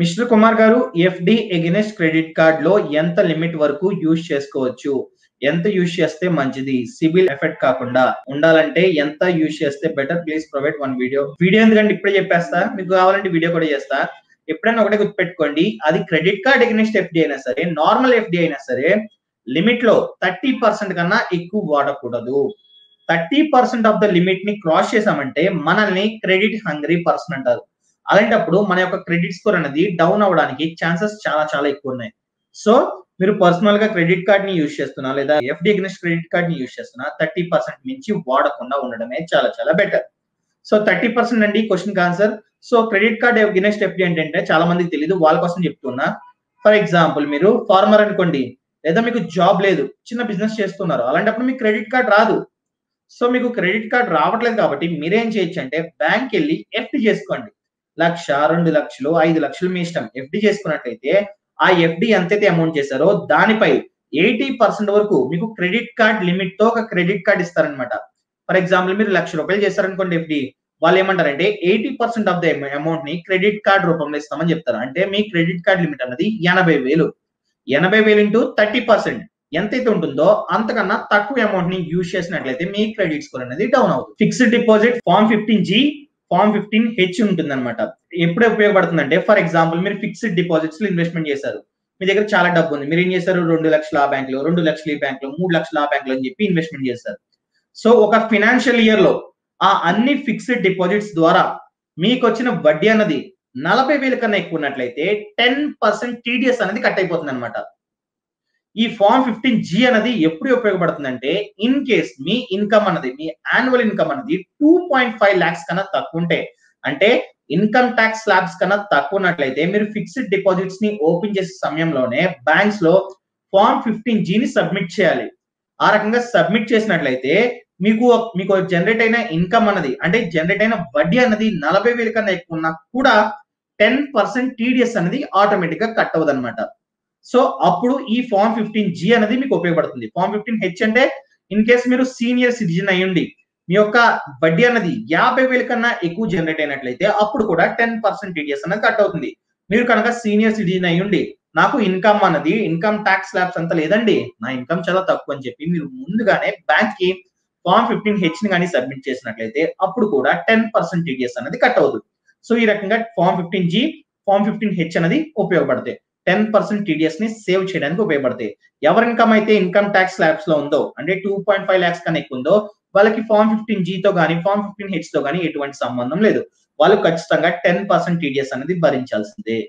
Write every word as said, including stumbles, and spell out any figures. Mister Kumar గారు FD against credit card లో ఎంత లిమిట్ వరకు యూస్ చేసుకోవచ్చు, ఎంత యూస్ చేస్తే మంచిది, సిబిల్ ఎఫెక్ట్ కాకుండా ఉండాలంటే ఎంత యూస్ చేస్తే better? Please provide one video. Video ఎందుకంటే ఇప్పుడే చెప్పేస్తా, మీకు కావాలంటే వీడియో కూడా చేస్తా. ఎప్పుడైనా ఒకటే గుర్తుపెట్టుకోండి, అది క్రెడిట్ కార్డ్ అగైన్స్ట్ ఎఫ్డి అయినా సరే, నార్మల్ ఎఫ్డి అయినా సరే, లిమిట్ లో థర్టీ పర్సెంట్ కన్నా ఎక్కువ వాడకూడదు. Thirty percent of the limit ని క్రాస్ చేసామంటే మనల్ని క్రెడిట్ హంగ్రీ పర్సన్ అంటారు. అలాంటప్పుడు మన యొక్క క్రెడిట్ స్కోర్ అనేది డౌన్ అవడానికి ఛాన్సెస్ చాలా చాలా ఎక్కువ ఉన్నాయి. సో మీరు పర్సనల్ గా క్రెడిట్ కార్డ్ ని యూజ్ చేస్తున్నా లేదా ఎఫ్డి అగైన్స్ట్ క్రెడిట్ కార్డ్ ని యూజ్ చేస్తున్నా థర్టీ పర్సెంట్ మించి వాడకుండా ఉండడమే చాలా చాలా బెటర్. సో థర్టీ పర్సెంట్ అండి question answer. So credit card against FD ఏంటంటే చాలా మందికి తెలియదు, వాళ్ళ కోసం చెప్తున్నా. ఫర్ ఎగ్జాంపుల్ మీరు ఫార్మర్ అనుకోండి, లేదా మీకు జాబ్ లేదు, చిన్న బిజినెస్ చేస్తున్నారు, అలాంటప్పుడు మీకు క్రెడిట్ కార్డ్ రాదు. సో మీకు క్రెడిట్ కార్డ్ రావట్లేదు కాబట్టి మీరేం చేయొచ్చు అంటే బ్యాంక్ వెళ్ళి ఎఫ్డి చేసుకోండి. లక్ష, రెండు లక్షలు, ఐదు లక్షలు మీ ఇష్టం. ఎఫ్డి చేసుకున్నట్లయితే ఆ ఎఫ్డి ఎంతైతే అమౌంట్ చేశారో దానిపై ఎయిటీ పర్సెంట్ వరకు మీకు క్రెడిట్ కార్డ్ లిమిట్ తో ఒక క్రెడిట్ కార్డ్ ఇస్తారనమాట. ఫర్ ఎగ్జాంపుల్ మీరు లక్ష రూపాయలు చేశారనుకోండి ఎఫ్డి, వాళ్ళు ఏమంటారంటే eighty percent of the amount ని క్రెడిట్ కార్డ్ రూపంలో ఇస్తామని చెప్తారు. అంటే మీ క్రెడిట్ కార్డ్ లిమిట్ అన్నది ఎనభై వేలు ఎనభై వేలు ఇంటూ థర్టీ పర్సెంట్ ఎంతైతే ఉంటుందో అంతకన్నా తక్కువ అమౌంట్ ని యూజ్ చేసినట్లయితే మీ క్రెడిట్ స్కోర్ అనేది డౌన్ అవుతుంది. Fixed deposit form fifteen G form fifteen H ఉంటుంది అనమాట. ఎప్పుడే ఉపయోగపడుతుందంటే ఫర్ ఎగ్జాంపుల్ మీరు ఫిక్స్డ్ డిపాజిట్స్ లో ఇన్వెస్ట్మెంట్ చేశారు, మీ దగ్గర చాలా డబ్బు ఉంది, మీరు ఏం చేశారు, రెండు లక్షల ఆ బ్యాంక్ లో, రెండు లక్షల ఈ బ్యాంక్ లో, మూడు లక్షల ఆ బ్యాంక్ లో అని చెప్పి ఇన్వెస్ట్మెంట్ చేస్తారు. సో ఒక ఫైనాన్షియల్ ఇయర్ లో ఆ అన్ని ఫిక్స్డ్ డిపాజిట్స్ ద్వారా మీకు వచ్చిన వడ్డీ అన్నది నలభై వేల కన్నా ఎక్కువ ఉన్నట్లయితే టెన్ పర్సెంట్ టీడీఎస్ అనేది కట్ అయిపోతుంది అనమాట. ఈ ఫామ్ ఫిఫ్టీన్ జీ అనేది ఎప్పుడు ఉపయోగపడుతుందంటే ఇన్ కేస్ మీ ఇన్కమ్ అన్నది, మీ యాన్యువల్ ఇన్కమ్ అనేది టూ పాయింట్ ఫైవ్ ల్యాక్స్ కన్నా తక్కువ ఉంటే, అంటే ఇన్కమ్ ట్యాక్స్ స్లాబ్స్ కన్నా తక్కువ ఉన్నట్లయితే మీరు ఫిక్స్డ్ డిపాజిట్స్ ని ఓపెన్ చేసే సమయంలోనే బ్యాంక్స్ లో ఫామ్ ఫిఫ్టీన్ జీని సబ్మిట్ చేయాలి. ఆ రకంగా సబ్మిట్ చేసినట్లయితే మీకు మీకు జనరేట్ అయిన ఇన్కమ్ అన్నది, అంటే జనరేట్ అయిన వడ్డీ అన్నది నలభై వేల కన్నా ఎక్కువ ఉన్నా కూడా టెన్ పర్సెంట్ టీడీఎస్ అనేది ఆటోమేటిక్ గా కట్ అవ్వదు అనమాట. సో అప్పుడు ఈ ఫామ్ ఫిఫ్టీన్ జీ అనేది మీకు ఉపయోగపడుతుంది. ఫామ్ ఫిఫ్టీన్ హెచ్ అంటే ఇన్ కేస్ మీరు సీనియర్ సిటిజన్ అయ్యండి, మీ యొక్క వడ్డీ అనేది యాభై వేల కన్నా ఎక్కువ జనరేట్ అయినట్లయితే అప్పుడు కూడా టెన్ పర్సెంట్ టీడీఎస్ అనేది కట్ అవుతుంది. మీరు కనుక సీనియర్ సిటిజన్ అయ్యండి, నాకు ఇన్కమ్ అనేది ఇన్కమ్ ట్యాక్స్ స్లాబ్స్ అంత లేదండి, నా ఇన్కమ్ చాలా తక్కువ అని చెప్పి మీరు ముందుగానే బ్యాంక్ కి ఫామ్ ఫిఫ్టీన్ హెచ్ ని కానీ సబ్మిట్ చేసినట్లయితే అప్పుడు కూడా టెన్ పర్సెంట్ టీడీఎస్ అనేది కట్ అవుతుంది. సో ఈ రకంగా form fifteen G form fifteen H అనేది ఉపయోగపడతాయి, టెన్ పర్సెంట్ టీడీఎస్ ని సేవ్ చేయడానికి ఉపయోగపడతాయి. ఎవరి ఇన్కమ్ అయితే ఇన్కమ్ ట్యాక్స్ స్లాబ్స్ లో ఉందో, అంటే టూ పాయింట్ ఫైవ్ ల్యాక్స్ కన్నా ఎక్కువ ఉందో, వాళ్ళకి ఫామ్ ఫిఫ్టీన్ జీతో కానీ ఫామ్ ఫిఫ్టీన్ హెచ్ తో కానీ ఎటువంటి సంబంధం లేదు, వాళ్ళు ఖచ్చితంగా టెన్ పర్సెంట్ టీడీఎస్ అనేది భరించాల్సిందే.